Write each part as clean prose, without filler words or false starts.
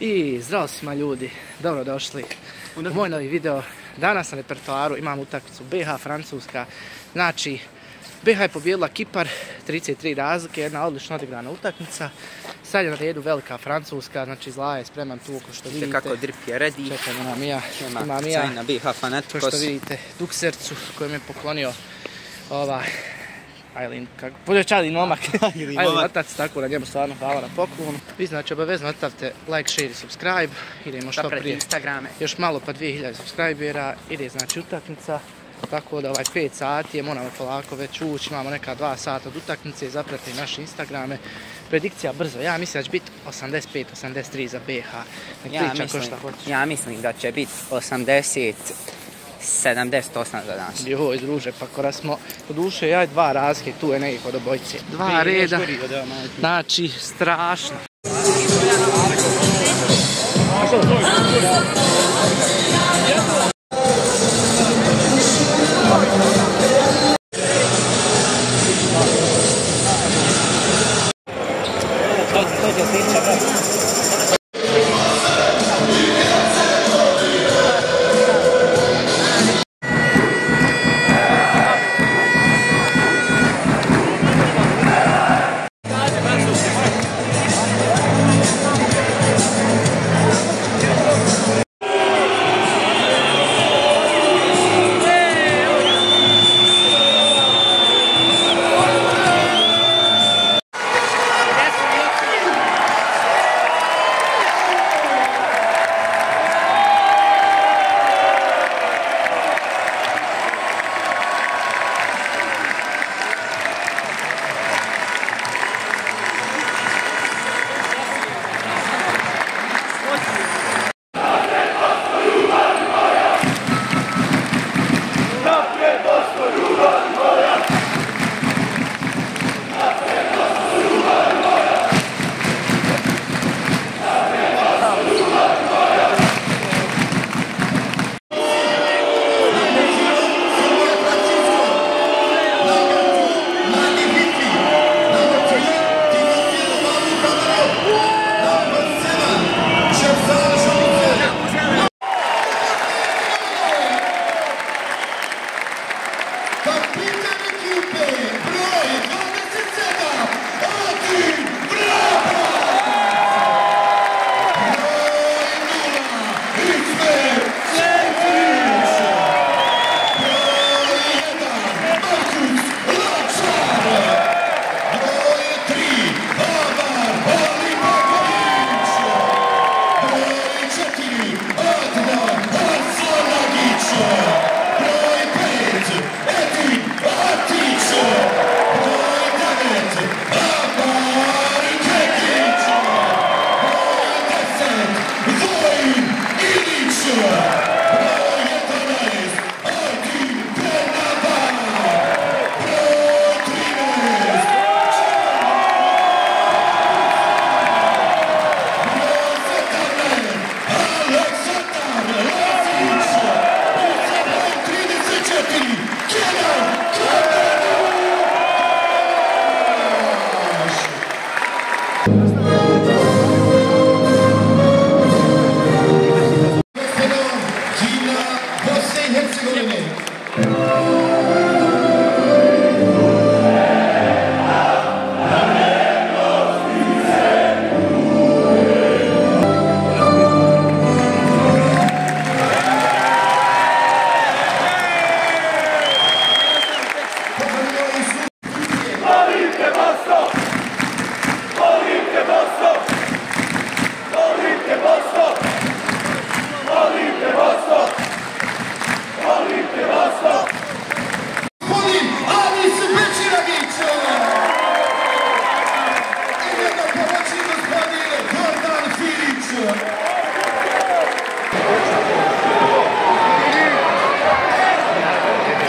I zdravo svima ljudi, dobrodošli u moj novi video. Danas na repertoaru imam utakmicu BiH Francuska. Znači, BiH je pobijedila Kipar 33 razlike, jedna odlično odigrana utakmica. Sad je na redu velika Francuska, znači zla je spreman tu oko što vidite. Kako drip je redi. Čekamo nam ja, imam ja. Cajna BiH fanatikos. Kao što vidite, duksercu koji mi je poklonio ovaj... Ajlin, kako, polječani nomak, Ajlin otac, tako da njemu stvarno hvala na poklonu. Vi znači obavezno ostavite like, share i subscribe, idemo što prije. Još malo pa 2000 subscribera, ide znači utakmica, tako da ovaj 5 sati je, moramo polako već ući, imamo neka 2 sata od utakmice, zapratite naše Instagrame. Predikcija brzo, ja mislim da će biti 85-83 za BiH. Ja mislim da će biti 80... 78 za nas. Joj, druže, pa kada smo po duše, ja je 2 razlike, tu je nekih od obojice. 2 reda, znači strašno.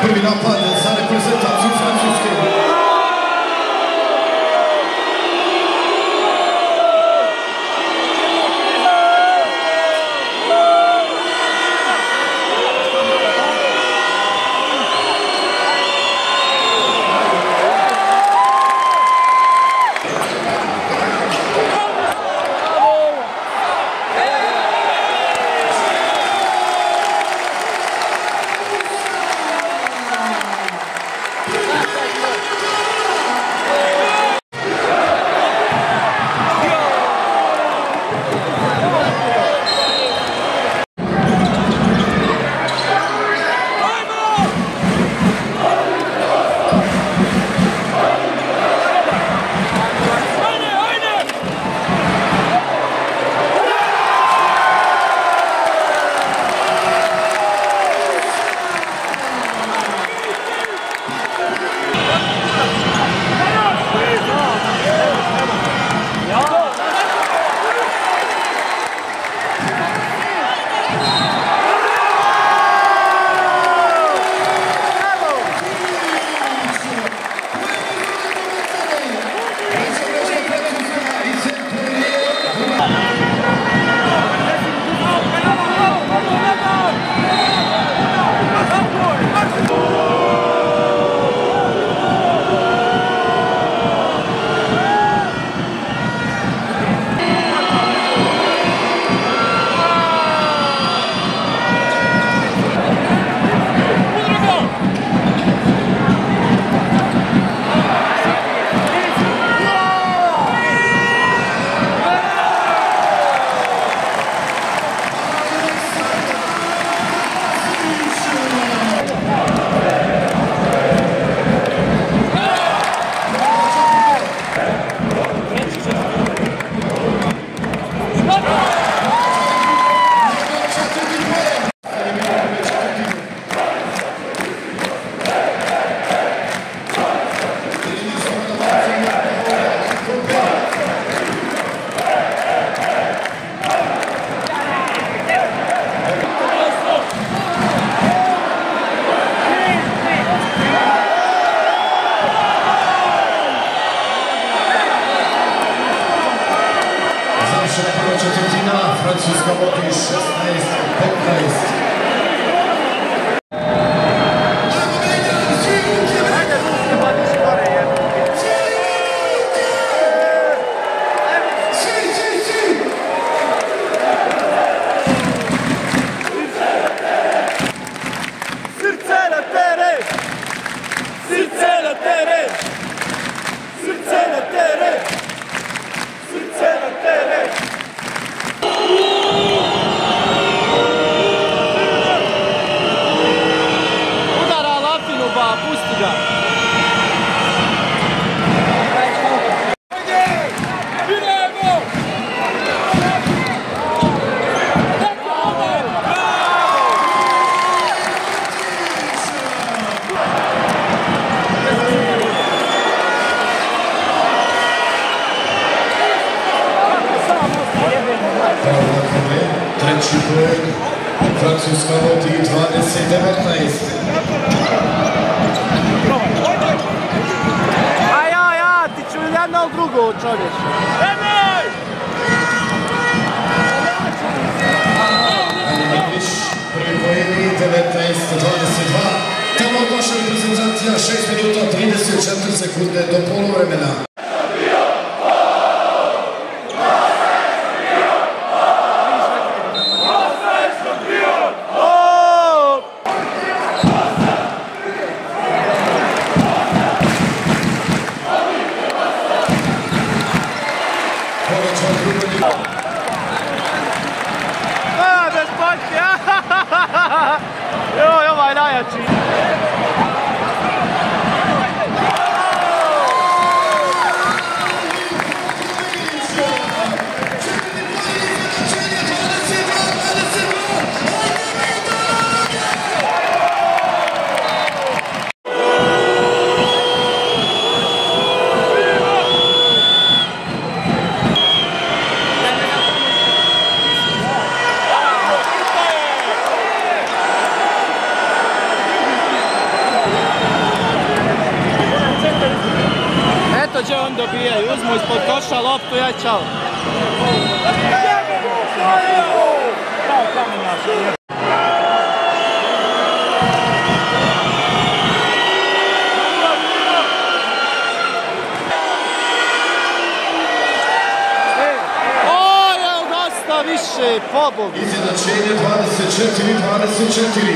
Prvi napad za reprezentaciju Francuske. završena prva četvrtina, Francuska vodi 16-15. Treći blok, Francuska vodi 20-19. Aja, ti ću jedno ili drugo, čovječ. Nemoj! Alimanić, prvi pojeni, 19-22. Tamo došla reprezentacija, 6 minuta, 34 sekunde do polovremena. Uzmo ispod koša loptu, ja čao. O, ja dosta više, pobog. Izjednačenje 24-24.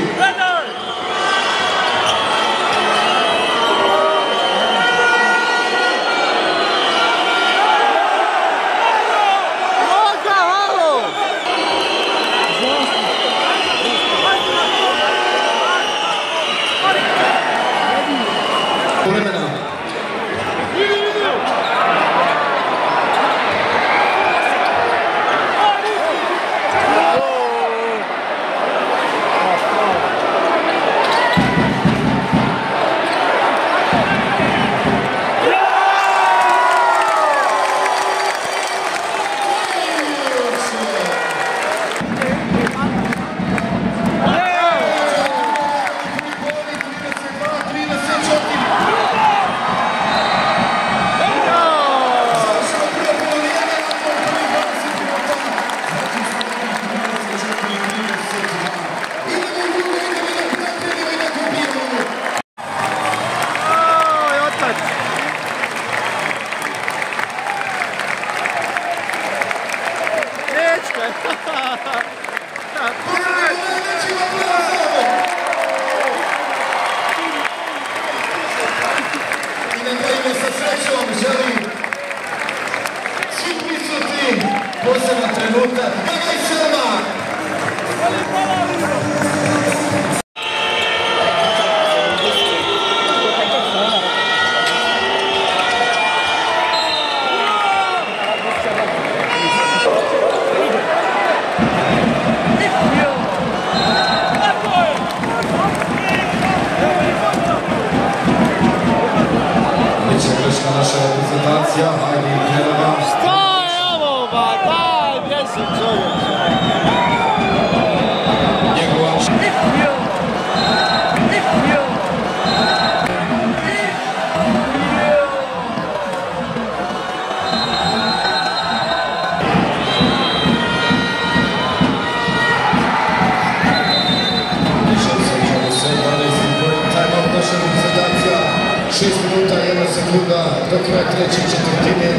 do kraja treće četvrtine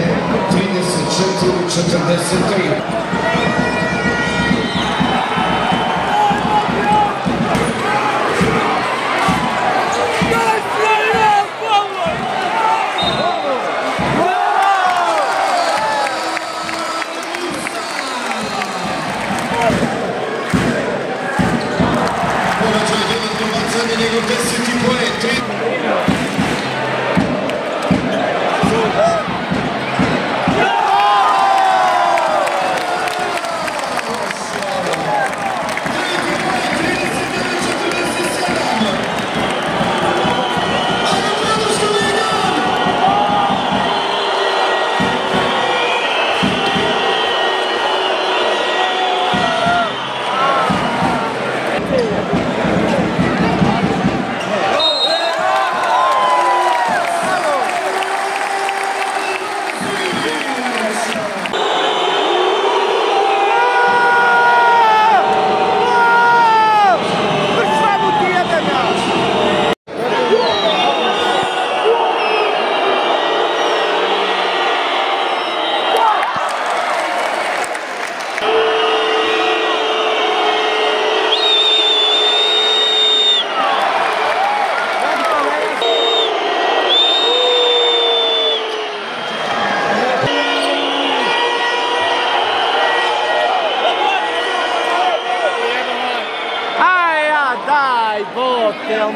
34-43.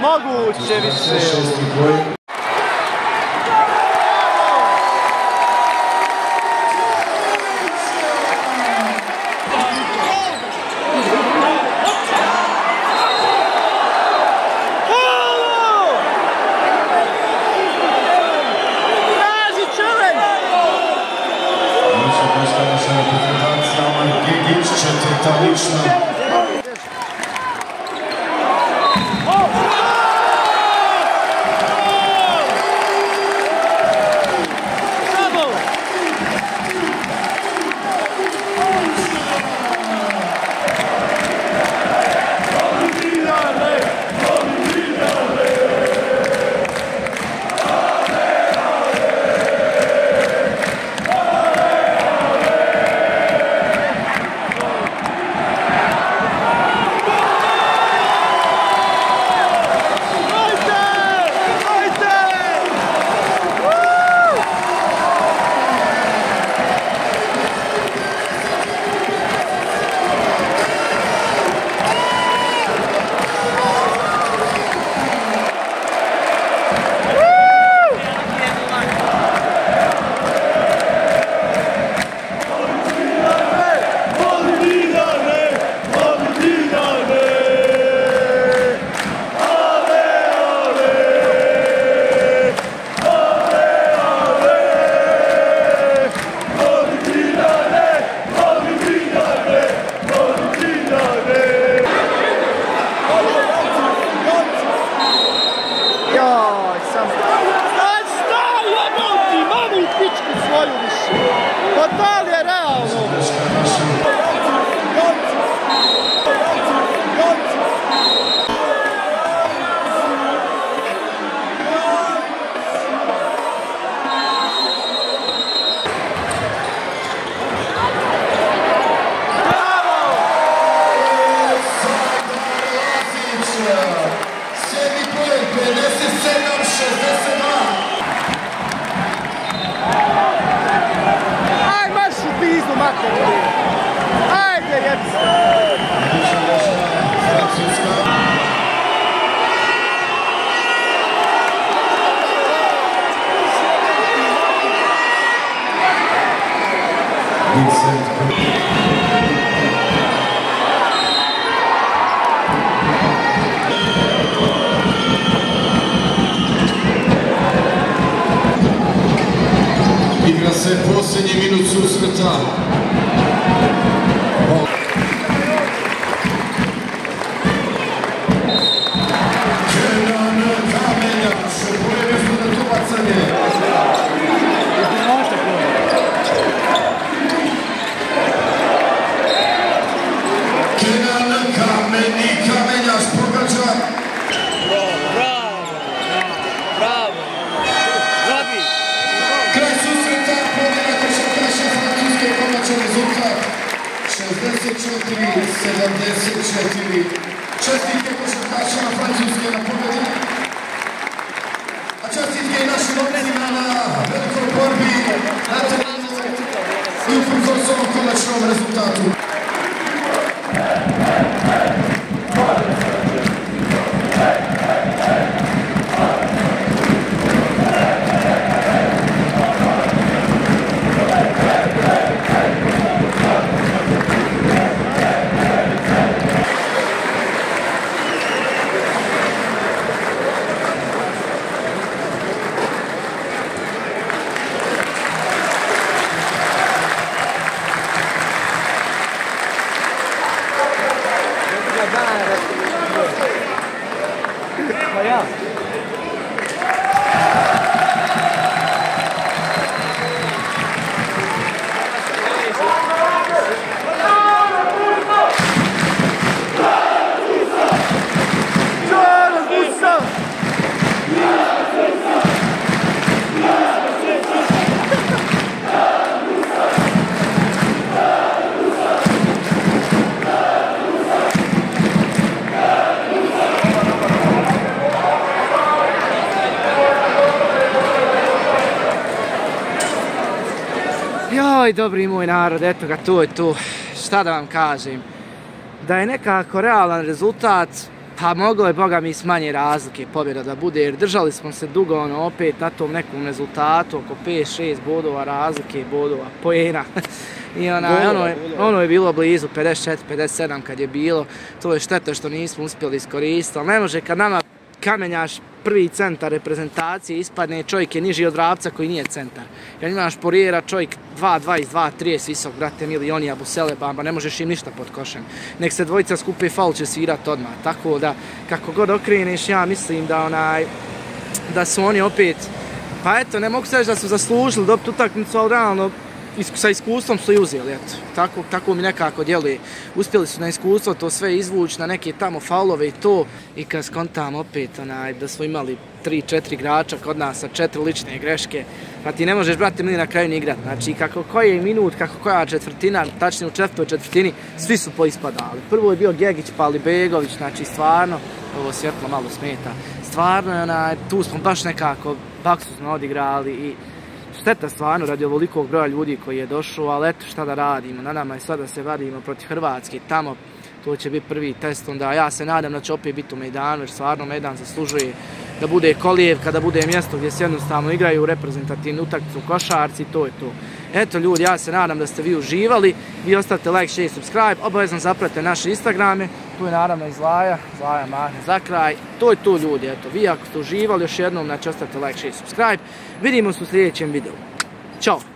Moguće više. Traži čovjek! Više postala se reprezentacijama Gjegić, četvrta lična. Igra se posljednji minut susreta. Bravo! Bravo! Zabi! Kipar 64-74. Čestitke košarkašima Francuske na pobedi, a čestitke i našim momcima na velikoj borbi na terenu i uprkos ovom konačnom rezultatu. Joj, dobri moj narod, eto ga, to je to. Šta da vam kažem? Da je nekako realan rezultat, pa moglo je, boga mi, s manje razlike pobjeda da bude, jer držali smo se dugo, ono, opet na tom nekom rezultatu, oko 5-6 bodova razlike, bodova, poena. I ono je bilo blizu, 54-57 kad je bilo, to je šteta što nismo uspjeli iskoristiti, ali ne može kad nama kamenjaš prvi centar reprezentacije, ispadne čovjek je niži od Rapca koji nije centar. Jer imaš Porijera, čovjek 2-22, 2-30 visok, brate mili, oni Abusele Bamba, ne možeš im ništa pod košem. Nek se dvojica skupe, faul će svirat odmah. Tako da, kako god okreneš, ja mislim da su oni opet, pa eto, ne mogu se reći da su zaslužili dobiti utakmicu, ali realno sa iskustvom su i uzeli, eto. Tako mi nekako djeluje. Uspjeli su na iskustvo to sve izvući, na neke tamo faulove i to. I kad skontam opet, da smo imali 3-4 igrača kod nas sa 4 lične greške, pa ti ne možeš, brate mili, na kraju ni igrat. Znači, kako koji minut, kako koja četvrtina, tačnije u četvrtoj četvrtini, svi su poispadali. Prvo je bio Gjegić, pa ali Begović, znači stvarno, ovo svjetlo malo smeta, stvarno je tu smo baš nekako baksuzno odigrali i šteta stvarno radi ovolikog broja ljudi koji je došao, ali eto šta da radimo, na nama je sad da se vadimo protiv Hrvatske tamo, to će biti prvi test, onda ja se nadam da će opet biti u Mejdanu, jer stvarno Mejdan zaslužuje da bude kolijevka, da bude mjesto gdje se jednostavno igraju reprezentativnu utakmicu košarci, to je to. Eto ljudi, ja se nadam da ste vi uživali, vi ostavite like, share, subscribe, obavezno zapratite naše Instagrame, tu je naravno i Zlaja Mahne za kraj, to je to ljudi, eto, vi ako ste uživali, još jednom, znači ostavite like, share, subscribe, vidimo se u sljedećem videu, čao!